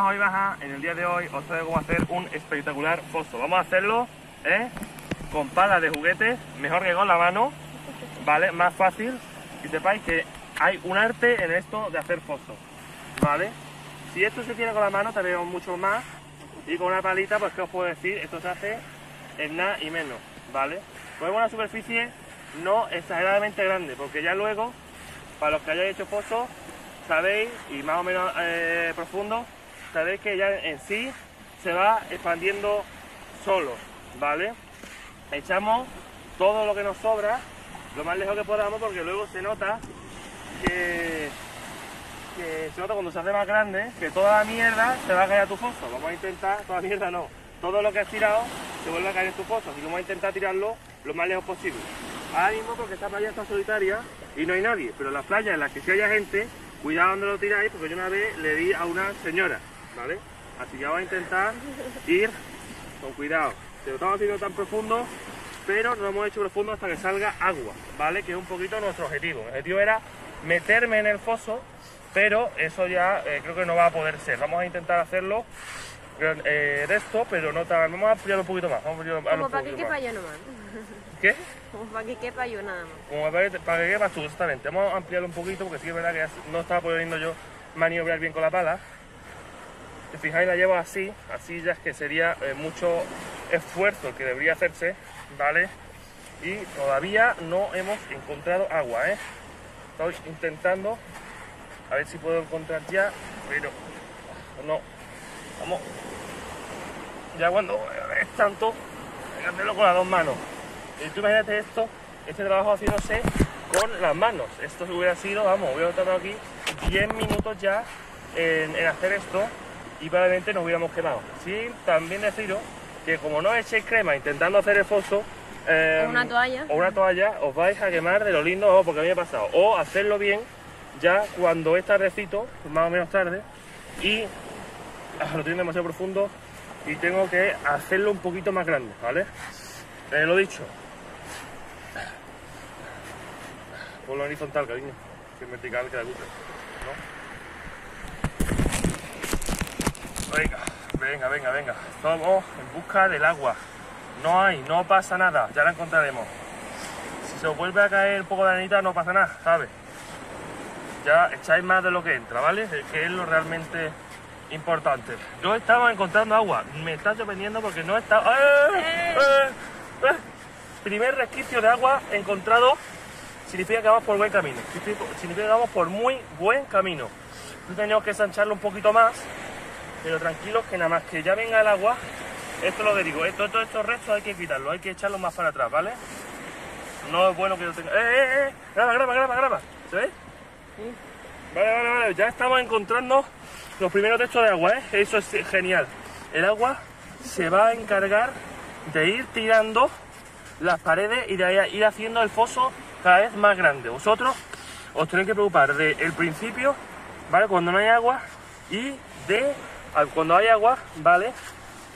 Majo y Maja, en el día de hoy os traigo cómo hacer un espectacular foso. Vamos a hacerlo con palas de juguetes, mejor que con la mano, ¿vale? Más fácil. Y sepáis que hay un arte en esto de hacer foso, ¿vale? Si esto se tiene con la mano, también mucho más. Y con una palita, pues, ¿qué os puedo decir? Esto se hace en nada y menos, ¿vale? Con una superficie no exageradamente grande, porque ya luego, para los que hayáis hecho foso, sabéis, y más o menos profundo, sabéis que ya en sí se va expandiendo solo, ¿vale? Echamos todo lo que nos sobra, lo más lejos que podamos, porque luego se nota que se nota cuando se hace más grande, que toda la mierda se va a caer a tu foso. Vamos a intentar, toda la mierda no, todo lo que has tirado se vuelve a caer en tu foso, así que vamos a intentar tirarlo lo más lejos posible. Ahora mismo, porque esta playa está solitaria y no hay nadie, pero las playas en las que sí haya gente, cuidado donde lo tiráis, porque yo una vez le di a una señora, ¿vale? Así que vamos a intentar ir con cuidado. Se lo estamos haciendo tan profundo, pero no lo hemos hecho profundo hasta que salga agua, ¿vale? Que es un poquito nuestro objetivo. El objetivo era meterme en el foso, pero eso ya creo que no va a poder ser. Vamos a intentar hacerlo de esto, pero no tan... Vamos a ampliarlo un poquito más. Como para que quepa yo nomás. ¿Qué? Como para que quepa yo nada más. Como para que quepas tú, exactamente. Vamos a ampliarlo un poquito, porque sí que es verdad que no estaba pudiendo yo maniobrar bien con la pala. Si fijáis, la llevo así, así ya es que sería mucho esfuerzo que debería hacerse, ¿vale? Y todavía no hemos encontrado agua, ¿eh? Estoy intentando, a ver si puedo encontrar ya, pero no. Vamos. Ya cuando es tanto, hay que hacerlo con las dos manos. Y tú imagínate esto, este trabajo haciéndose con las manos. Esto hubiera sido, vamos, hubiera tardado aquí 10 minutos ya en hacer esto, y probablemente nos hubiéramos quemado. Sí, también deciros que como no echéis crema intentando hacer el foso, o una toalla, os vais a quemar de lo lindo, porque a mí me ha pasado. O hacerlo bien ya cuando es tardecito, más o menos tarde, y lo tiene demasiado profundo y tengo que hacerlo un poquito más grande, ¿vale? Lo dicho. Ponlo en horizontal, cariño, que en vertical queda cutre, ¿no? Venga. Estamos en busca del agua. No hay, no pasa nada, ya la encontraremos. Si se os vuelve a caer un poco de arenita, no pasa nada, ¿sabes? Ya echáis más de lo que entra, ¿vale? Que es lo realmente importante. Yo estaba encontrando agua, me está sorprendiendo porque no está... Primer resquicio de agua encontrado. Significa que vamos por buen camino. Significa que vamos por muy buen camino. Tenemos que ensancharlo un poquito más, pero tranquilos, que nada más que ya venga el agua, esto es lo que digo, todos estos restos hay que quitarlos, hay que echarlos más para atrás, ¿vale? No es bueno que lo tenga... Graba. ¿Se ve? Sí. Vale, ya estamos encontrando los primeros restos de agua, ¿eh? Eso es genial. El agua se va a encargar de ir tirando las paredes y de ir haciendo el foso cada vez más grande. Vosotros os tenéis que preocupar del principio, ¿vale? Cuando no hay agua, y de cuando hay agua, ¿vale?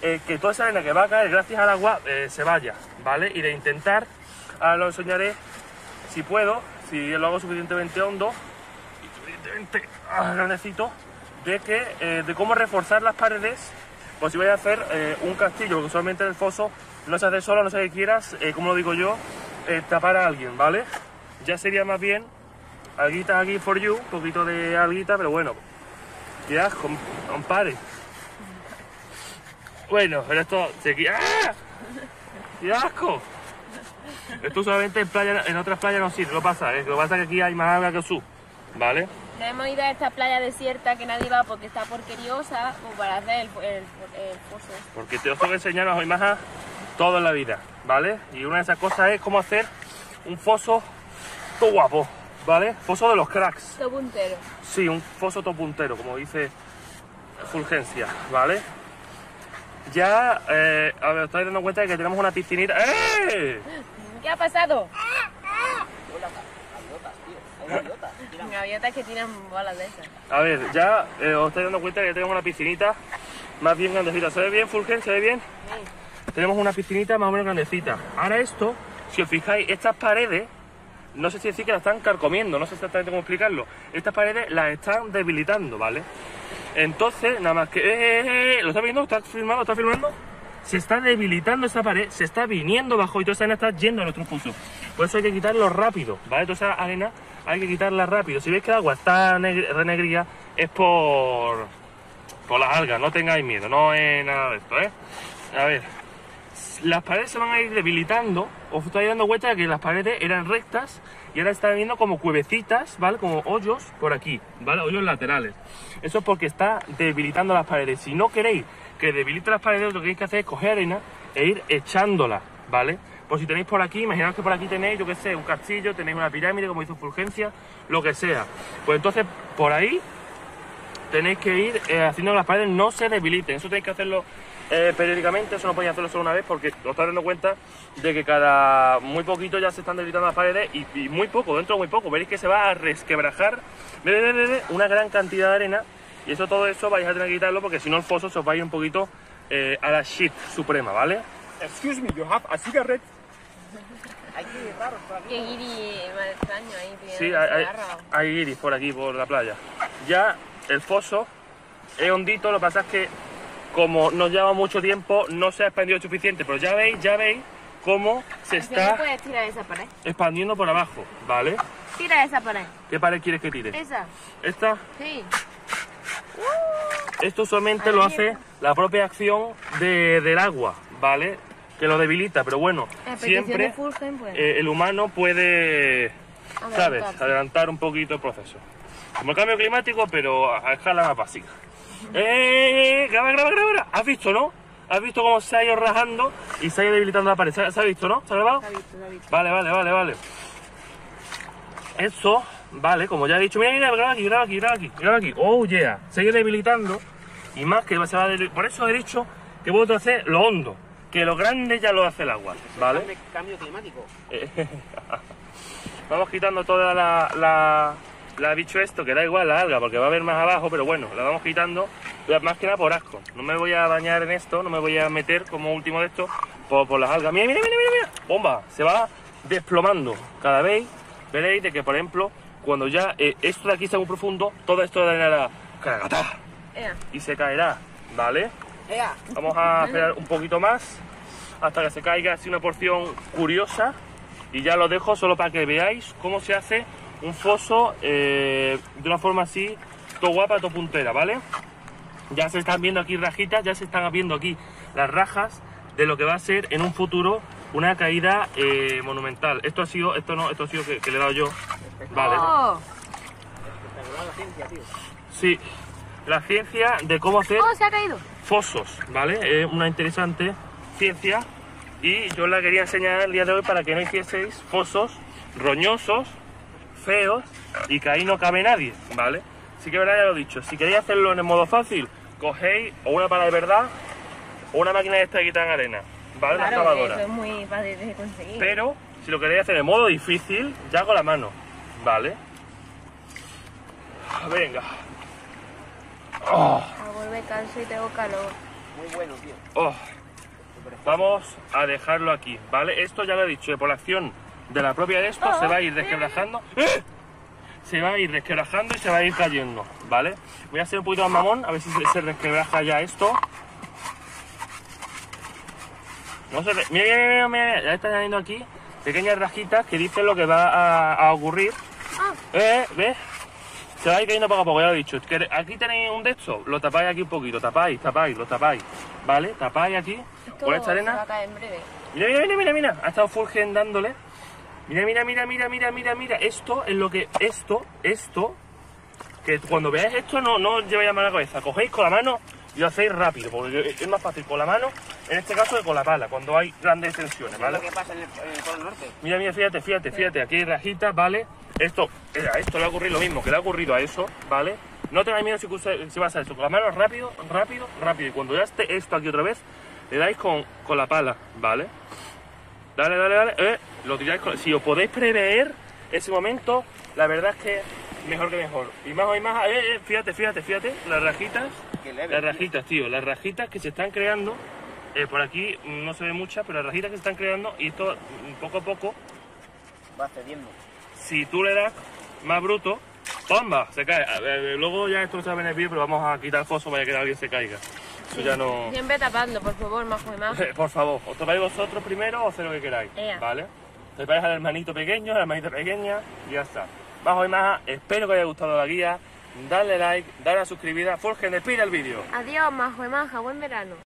Que toda esa arena que va a caer gracias al agua se vaya, ¿vale? Y de intentar, ahora lo enseñaré si puedo, si lo hago suficientemente hondo y suficientemente grandecito, de cómo reforzar las paredes, pues si vais a hacer un castillo, porque solamente el foso no se hace solo, no sé qué quieras, como lo digo yo, tapar a alguien, ¿vale? Ya sería más bien alguita aquí for you, un poquito de alguita, pero bueno, ya, compadre. Bueno, pero esto se quita. ¡Ah! ¡Qué asco! Esto solamente en otras playas no sirve, no pasa, ¿eh? Lo que pasa es que aquí hay más agua que su, ¿vale? No hemos ido a esta playa desierta que nadie va porque está porqueriosa, o para hacer el foso. Porque te os tengo que enseñar hoy más a todo en la vida, ¿vale? Y una de esas cosas es cómo hacer un foso todo guapo, ¿vale? Foso de los cracks. Todo puntero. Sí, un foso todo puntero, como dice Fulgencia, ¿vale? Ya, a ver, os estáis dando cuenta de que tenemos una piscinita. ¡Eh! ¿Qué ha pasado? Gaviotas, tío. Gaviotas que tiran bolas de esas. A ver, ya os estáis dando cuenta de que tenemos una piscinita más bien grandecita. ¿Se ve bien, Fulgen? ¿Se ve bien? Sí. Tenemos una piscinita más o menos grandecita. Ahora esto, si os fijáis, estas paredes no sé si decir que la están carcomiendo, no sé exactamente cómo explicarlo. Estas paredes las están debilitando, ¿vale? Entonces, nada más que... ¿Lo está viendo? ¿Está filmando? ¿Está filmando? Se está debilitando esa pared, se está viniendo abajo y toda esa arena está yendo a nuestros pozos. Por eso hay que quitarlo rápido, ¿vale? Toda esa arena hay que quitarla rápido. Si veis que el agua está renegría, es por las algas, no tengáis miedo, no es nada de esto, ¿eh? A ver, las paredes se van a ir debilitando. Os estáis dando cuenta de que las paredes eran rectas y ahora están viendo como cuevecitas, ¿vale? Como hoyos por aquí, ¿vale? Hoyos laterales. Eso es porque está debilitando las paredes. Si no queréis que debilite las paredes, lo que tenéis que hacer es coger arena e ir echándola, ¿vale? Por si tenéis por aquí, imaginaos que por aquí tenéis, yo qué sé, un castillo, tenéis una pirámide, como hizo Fulgencia, lo que sea. Pues entonces, por ahí tenéis que ir haciendo que las paredes no se debiliten. Eso tenéis que hacerlo periódicamente, eso no podéis hacerlo solo una vez, porque os estáis dando cuenta de que cada muy poquito ya se están debilitando las paredes y muy poco, dentro de muy poco. Veréis que se va a resquebrajar una gran cantidad de arena. Y eso, todo eso vais a tener que quitarlo porque si no el foso se os va a ir un poquito a la shit suprema, ¿vale? Excuse me, you have a cigarette. Hay guiris raros por aquí. Qué guiris más extraño ahí. Sí, hay guiris por aquí, por la playa. Ya el foso es hondito, lo que pasa es que como nos lleva mucho tiempo no se ha expandido lo suficiente, pero ya veis cómo se está... ¿No puedes tirar esa pared? Expandiendo por abajo, ¿vale? Tira esa pared. ¿Qué pared quieres que tire? Esa. ¿Esta? Sí. Esto solamente lo hace la propia acción del agua, ¿vale? Que lo debilita, pero bueno, siempre Fulgen, pues, el humano puede, ¿sabes? Adelantar un poquito el proceso. Como el cambio climático, pero a escala más básica. Graba, graba, graba. ¿Has visto, no? ¿Has visto cómo se ha ido rajando y se ha ido debilitando la pared? ¿Se ha visto, no? ¿Se ha grabado? Se ha visto. Vale. Eso... Vale, como ya he dicho, mira, graba aquí. Oh yeah, sigue debilitando y más que se va a debilitar. Por eso he dicho que vosotros hacéis lo hondo, que lo grande ya lo hace el agua, ¿vale? Es el cambio climático. Vamos quitando toda la bicho esto, que da igual la alga, porque va a haber más abajo, pero bueno, la vamos quitando, más que nada por asco. No me voy a bañar en esto, no me voy a meter como último de esto por las algas. Mira, bomba, se va desplomando. Cada vez veréis de que, por ejemplo, cuando ya esto de aquí sea muy profundo, todo esto dará cragatá y se caerá, ¿vale? Vamos a esperar un poquito más hasta que se caiga así una porción curiosa y ya lo dejo solo para que veáis cómo se hace un foso de una forma así, todo guapa, todo puntera, ¿vale? Ya se están viendo aquí rajitas, ya se están viendo aquí las rajas de lo que va a ser en un futuro una caída monumental. Esto ha sido que le he dado yo. Vale. Oh. La ciencia, tío. Sí, la ciencia de cómo hacer fosos, ¿vale? Es una interesante ciencia y yo la quería enseñar el día de hoy para que no hicieseis fosos roñosos, feos y que ahí no cabe nadie, ¿vale? Así que, verdad, ya lo he dicho, si queréis hacerlo en el modo fácil, cogéis o una pala de verdad o una máquina de esta que quitan arena, ¿vale? Claro, una excavadora. Eso es muy fácil de conseguir. Pero si lo queréis hacer en modo difícil, ya con la mano. Vale. Venga. Oh. Me vuelve canso y tengo calor. Muy bueno, tío. Oh. Vamos a dejarlo aquí, ¿vale? Esto ya lo he dicho, por la acción de la propia de esto se va a ir desquebrajando. Se va a ir desquebrajando y se va a ir cayendo, ¿vale? Voy a hacer un poquito más mamón, a ver si se desquebraja ya esto. No se... Mira, ya están yendo aquí pequeñas rajitas que dicen lo que va a ocurrir. ¿Ves? Se va a ir cayendo poco a poco, ya lo he dicho. Aquí tenéis un de estos, lo tapáis aquí un poquito, tapáis, ¿vale? Tapáis aquí, con esta arena. Se va a caer en breve. Mira, ha estado Fulgen dándole. Mira, esto es lo que, esto, que cuando veáis esto no lleváis la mano a la cabeza, cogéis con la mano y lo hacéis rápido, porque es más fácil con la mano, en este caso, que con la pala, cuando hay grandes tensiones, ¿vale? ¿Qué pasa en el Polo Norte? Mira, fíjate, aquí hay rajitas, ¿vale? Esto le ha ocurrido lo mismo que le ha ocurrido a eso, ¿vale? No tengáis miedo si vas a esto, con la mano rápido, y cuando ya esté esto aquí otra vez, le dais con la pala, ¿vale? Dale, lo tiráis con... Si os podéis prever ese momento, la verdad es que mejor que mejor. Y más, fíjate, las rajitas... Las rajitas, tío, las rajitas que se están creando, por aquí no se ve muchas, pero las rajitas que se están creando y esto poco a poco va cediendo. Si tú le das más bruto, ¡pamba! Se cae. A ver, luego ya esto no se va a beneficiar, pero vamos a quitar foso para que alguien se caiga. Eso ya no... Siempre tapando, por favor, Majo y Majo. Por favor, os tapáis vosotros primero o haced lo que queráis, ¿vale? Preparáis al hermanito pequeño, a la hermanita pequeña y ya está. Majo y Maja, espero que os haya gustado la guía. Dale like, dale a suscribida. Fulgen, despide el vídeo. Adiós, Majo y Maja, buen verano.